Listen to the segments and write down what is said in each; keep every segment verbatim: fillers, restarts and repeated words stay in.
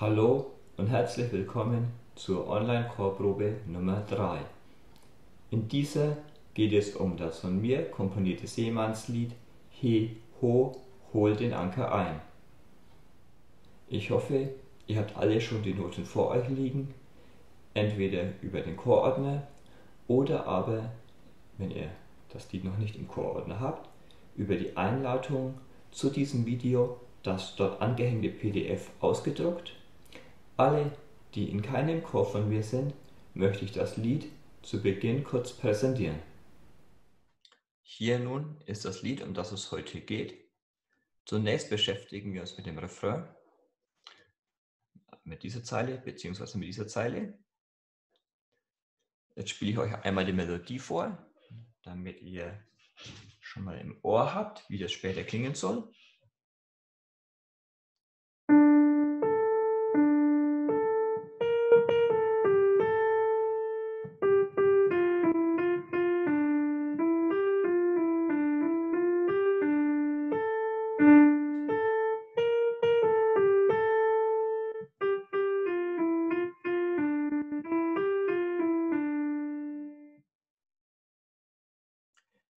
Hallo und herzlich willkommen zur Online-Chorprobe Nummer drei. In dieser geht es um das von mir komponierte Seemannslied He, Ho, hol den Anker ein. Ich hoffe, ihr habt alle schon die Noten vor euch liegen, entweder über den Chorordner oder aber, wenn ihr das Lied noch nicht im Chorordner habt, über die Einladung zu diesem Video, das dort angehängte P D F ausgedruckt. Alle, die in keinem Chor von mir sind, möchte ich das Lied zu Beginn kurz präsentieren. Hier nun ist das Lied, um das es heute geht. Zunächst beschäftigen wir uns mit dem Refrain, mit dieser Zeile bzw. mit dieser Zeile. Jetzt spiele ich euch einmal die Melodie vor, damit ihr schon mal im Ohr habt, wie das später klingen soll.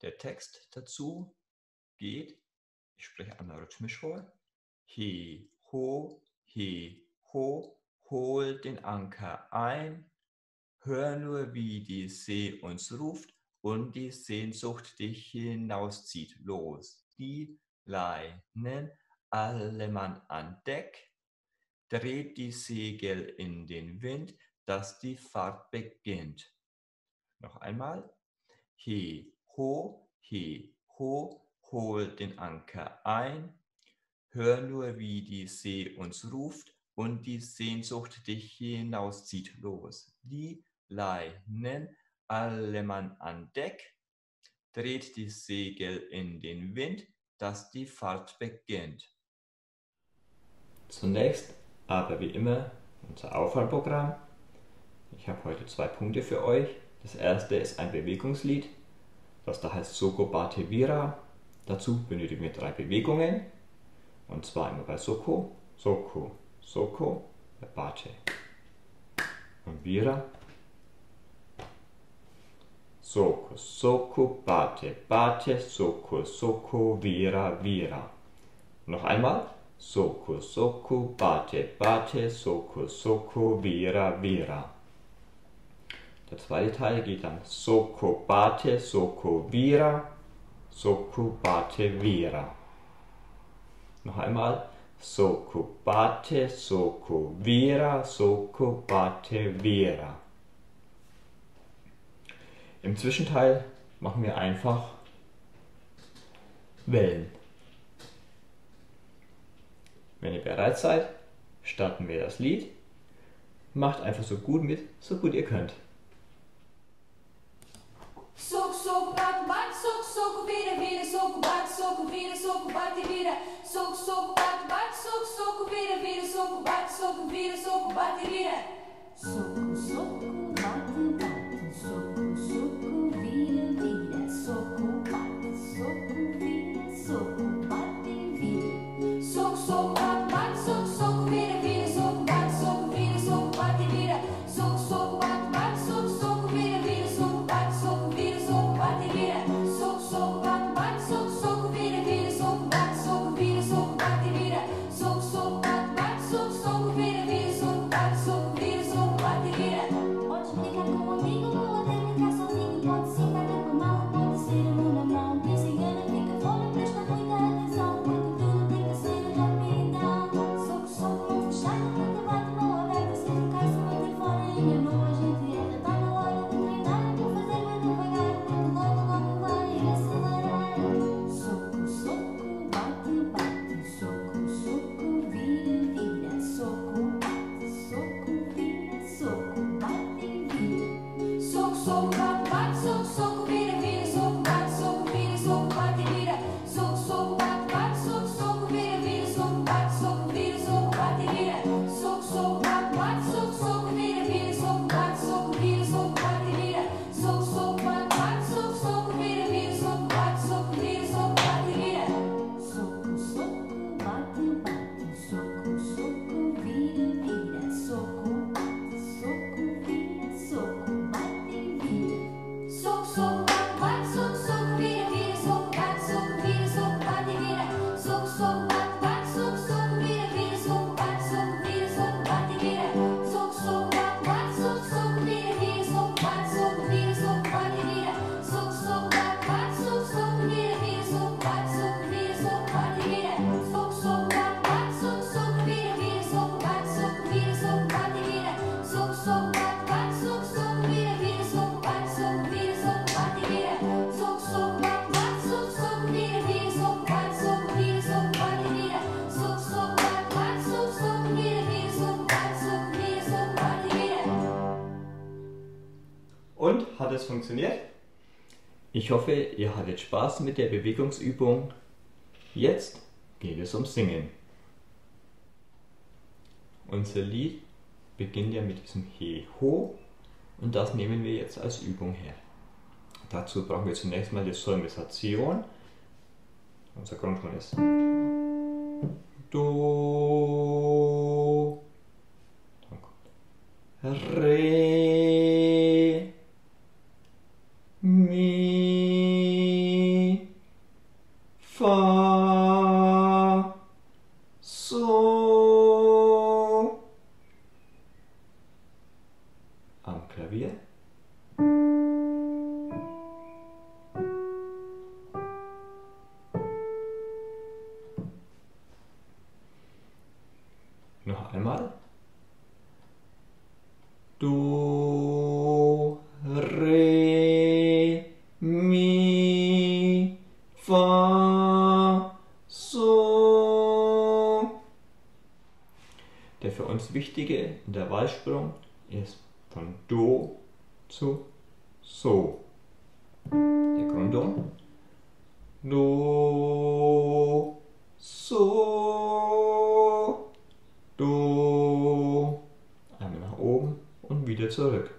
Der Text dazu geht, ich spreche einmal rhythmisch vor, He, ho, he, ho, hol den Anker ein, hör nur, wie die See uns ruft und die Sehnsucht dich hinauszieht. Los, die Leinen, alle Mann an Deck, dreht die Segel in den Wind, dass die Fahrt beginnt. Noch einmal, He, ho, he, ho, hol den Anker ein, hör nur, wie die See uns ruft und die Sehnsucht dich hinauszieht. Los, die Leinen, alle Mann an Deck, dreht die Segel in den Wind, dass die Fahrt beginnt. Zunächst aber wie immer unser Aufwärmprogramm. Ich habe heute zwei Punkte für euch. Das erste ist ein Bewegungslied, das da heißt Soco, Bate, Vira. Dazu benötigen wir drei Bewegungen, und zwar immer bei Soco, Soco, Soco, Bate und Vira. Soco, Soco, Bate, Bate, Soco, Soco, Vira, Vira. Noch einmal. Soco, Soco, Bate, Bate, Soco, Soco, Vira, Vira. Der zweite Teil geht dann Soco, Bate, Soco, Vira, Soco, Bate, Vira. Noch einmal Soco, Bate, Soco, Vira, Soco, Bate, Vira. Im Zwischenteil machen wir einfach Wellen. Wenn ihr bereit seid, starten wir das Lied. Macht einfach so gut mit, so gut ihr könnt. Soco, soco, bate, bate, soco, soco, vira, vira, soco, bate, soco, vira, soco, bate, vira, soco, soco, bate, bate, soco, soco, vira, vira, soco, bate, soco, vira, soco, bate, vira. Soco, soco, bate, bate, soco, soco, vira, vira, soco, bate, soco, vira, soco, bate, vira. Soco, soco, bate, bate, soco, soco, vira, vira, soco, bate, soco, vira, soco, bate, vira. Soco, soco, bate, bate, soco, soco, vira, vira, soco, bate, soco, vira. Soco, soco, bate, bate, soco, soco, vira, vira, soco, bate, soco, vira, soco, bate, vira. das funktioniert. Ich hoffe, ihr hattet Spaß mit der Bewegungsübung. Jetzt geht es ums Singen. Unser Lied beginnt ja mit diesem He-Ho und das nehmen wir jetzt als Übung her. Dazu brauchen wir zunächst mal die Solmisation. Unser Grundton ist Do, dann kommt Re, Mi, Fa, So. Am Klavier. Noch einmal. Do, Re, Mi, Fa, So. Der für uns wichtige Intervallsprung ist von Do zu So. Der Grundton. Do, So. Do, einmal nach oben und wieder zurück.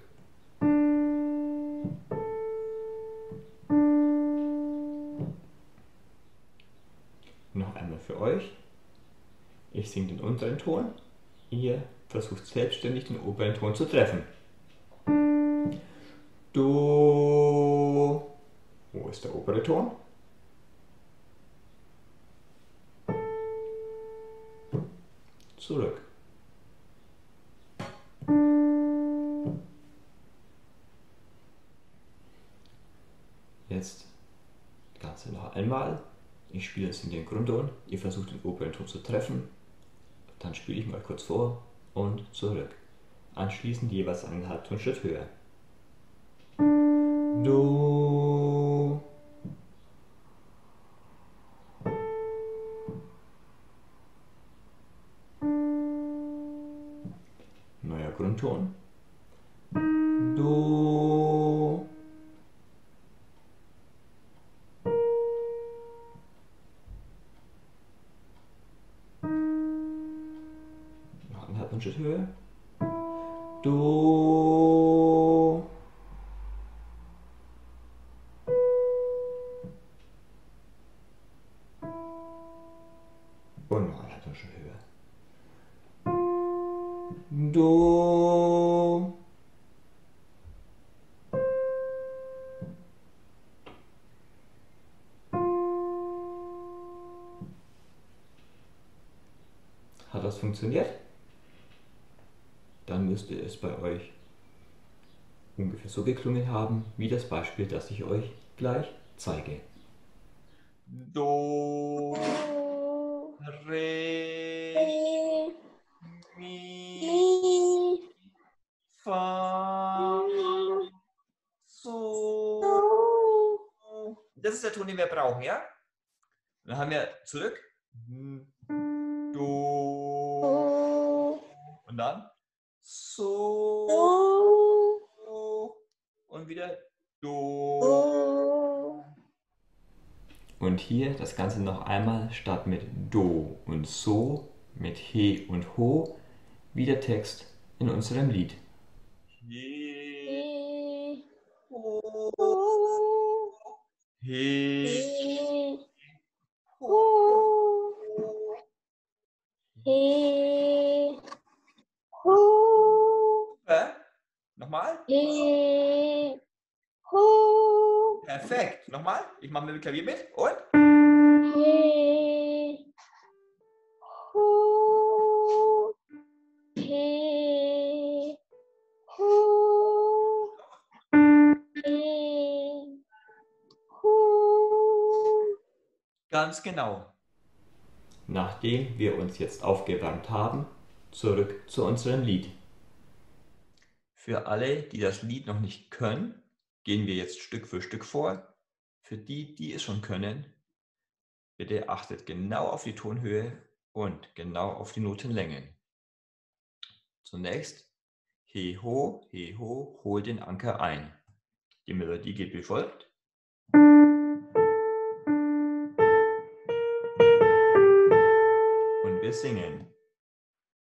Noch einmal für euch. Ich singe den unteren Ton, ihr versucht selbstständig den oberen Ton zu treffen. Do, wo ist der obere Ton? Zurück. Jetzt das Ganze noch einmal. Ich spiele jetzt in den Grundton, ihr versucht den oberen Ton zu treffen, dann spiele ich mal kurz vor und zurück. Anschließend jeweils einen Halbtonschritt höher. Do, neuer Grundton. Do, noch einen halben Schritt Höhe. Do, und noch einen halben Schritt Höhe. Do, hat das funktioniert? Dann müsste es bei euch ungefähr so geklungen haben, wie das Beispiel, das ich euch gleich zeige. Do, Re, Mi, Fa, So. Das ist der Ton, den wir brauchen, ja? Dann haben wir zurück. Do. Und dann So. Und wieder Do. Und hier das Ganze noch einmal statt mit Do und So, mit He und Ho, wie der Text in unserem Lied. He, Ho, He, Ho, He, Ho. Nochmal? He, Ho. Perfekt. Nochmal. Ich mache mit dem Klavier mit. Und? He, Ho, He. Ganz genau. Nachdem wir uns jetzt aufgewärmt haben, zurück zu unserem Lied. Für alle, die das Lied noch nicht können, gehen wir jetzt Stück für Stück vor. Für die, die es schon können, bitte achtet genau auf die Tonhöhe und genau auf die Notenlängen. Zunächst He-Ho, He-Ho, hol den Anker ein. Die Melodie geht wie folgt. Und wir singen.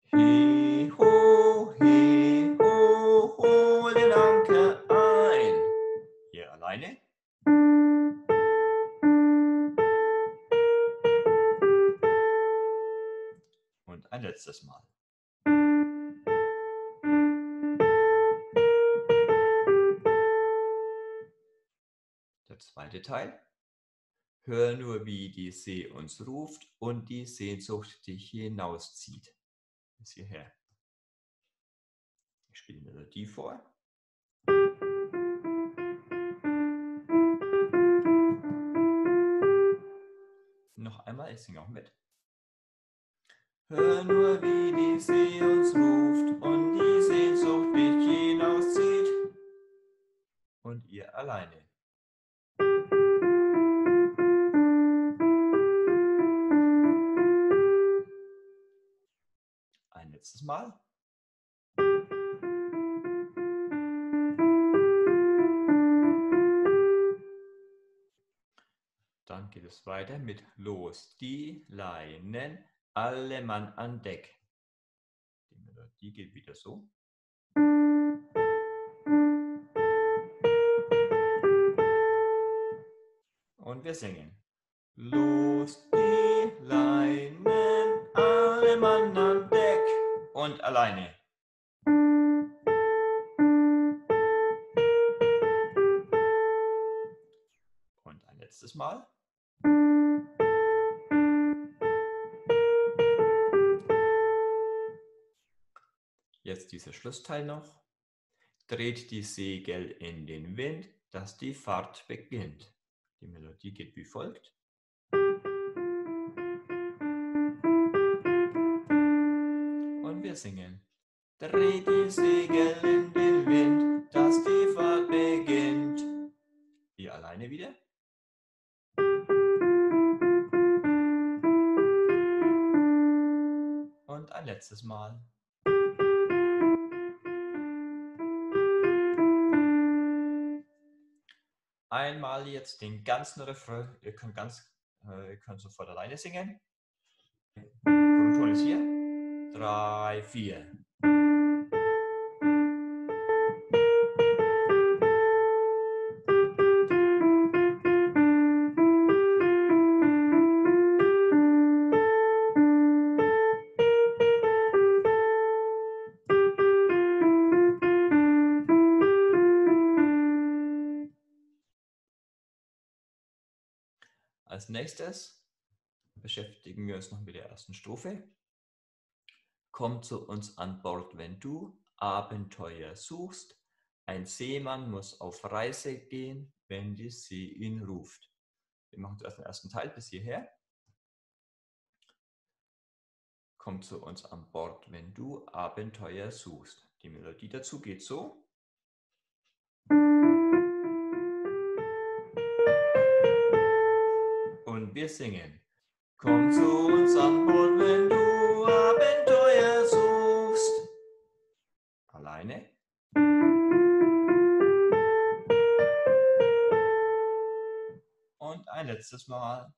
He, ho, he, ho, ho, den Anker ein. Hier alleine. Und ein letztes Mal. Der zweite Teil. Hör nur, wie die See uns ruft und die Sehnsucht dich hinauszieht. Bis hierher. Ich spiele die Melodie vor. Noch einmal, ich singe auch mit. Hör nur, wie die See uns ruft und die Sehnsucht dich hinauszieht. Und ihr alleine. Ein letztes Mal. Dann geht es weiter mit Los die Leinen, alle Mann an Deck. Die Melodie geht wieder so. Und wir singen. Los die Leinen, alle Mann an Deck und alleine. Und ein letztes Mal. Jetzt dieser Schlussteil noch. Dreht die Segel in den Wind, dass die Fahrt beginnt. Die Melodie geht wie folgt. Und wir singen. Dreh die Segel in den Wind, dass die Fahrt beginnt. Ihr alleine wieder. Und ein letztes Mal. Einmal jetzt den ganzen Refrain, ihr könnt, ganz, äh, ihr könnt sofort alleine singen. Grundton ist hier. Drei, vier. Als nächstes beschäftigen wir uns noch mit der ersten Strophe. Komm zu uns an Bord, wenn du Abenteuer suchst. Ein Seemann muss auf Reise gehen, wenn die See ihn ruft. Wir machen zuerst den ersten Teil bis hierher. Komm zu uns an Bord, wenn du Abenteuer suchst. Die Melodie dazu geht so. Wir singen. Komm zu uns an Bord, wenn du Abenteuer suchst. Alleine. Und ein letztes Mal.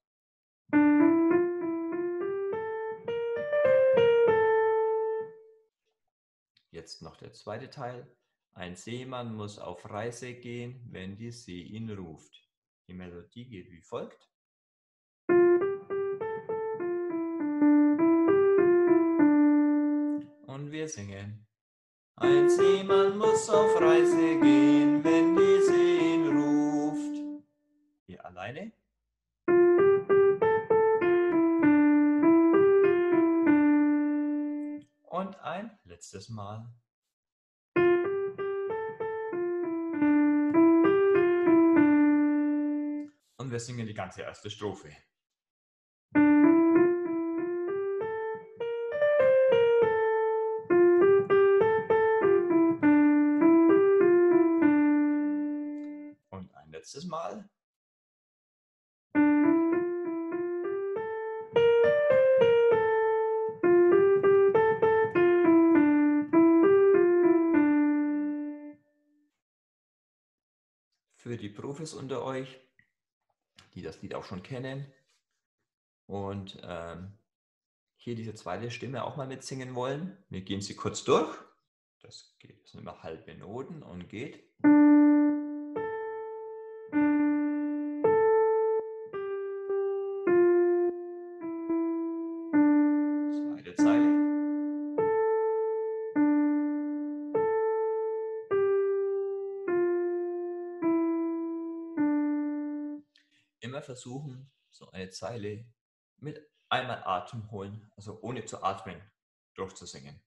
Jetzt noch der zweite Teil. Ein Seemann muss auf Reise gehen, wenn die See ihn ruft. Die Melodie geht wie folgt. Wir singen. Ein Seemann muss auf Reise gehen, wenn die See ihn ruft. Ihr alleine. Und ein letztes Mal. Und wir singen die ganze erste Strophe. Letztes Mal. für die Profis unter euch, die das Lied auch schon kennen und ähm, hier diese zweite Stimme auch mal mitsingen wollen. Wir gehen sie kurz durch. Das geht, das sind immer halbe Noten und geht. Versuchen, so eine Zeile mit einmal Atem holen, also ohne zu atmen, durchzusingen.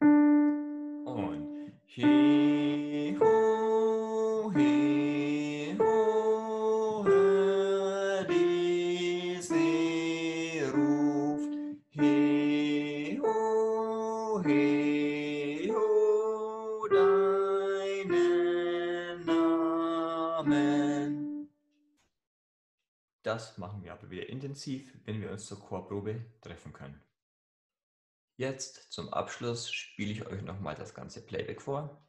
Und he, ho, he, ho, hör die See ruft, he, ho, he, ho, deinen Namen. Das machen wir aber wieder intensiv, wenn wir uns zur Chorprobe treffen können. Jetzt zum Abschluss spiele ich euch nochmal das ganze Playback vor.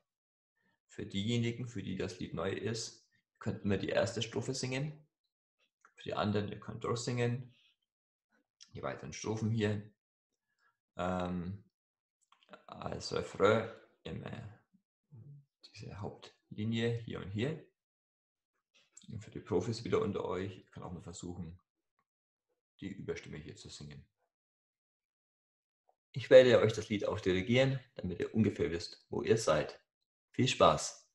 Für diejenigen, für die das Lied neu ist, könnt ihr die erste Strophe singen. Für die anderen, ihr könnt durchsingen. Die weiteren Strophen hier. Ähm, als Refrain immer diese Hauptlinie hier und hier. Und für die Profis wieder unter euch, ich kann auch mal versuchen, die Überstimme hier zu singen. Ich werde euch das Lied auch dirigieren, damit ihr ungefähr wisst, wo ihr seid. Viel Spaß!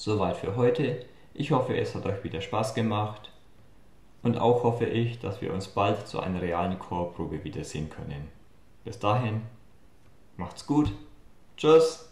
Soweit für heute. Ich hoffe, es hat euch wieder Spaß gemacht. Und auch hoffe ich, dass wir uns bald zu einer realen Chorprobe wiedersehen können. Bis dahin, macht's gut. Tschüss.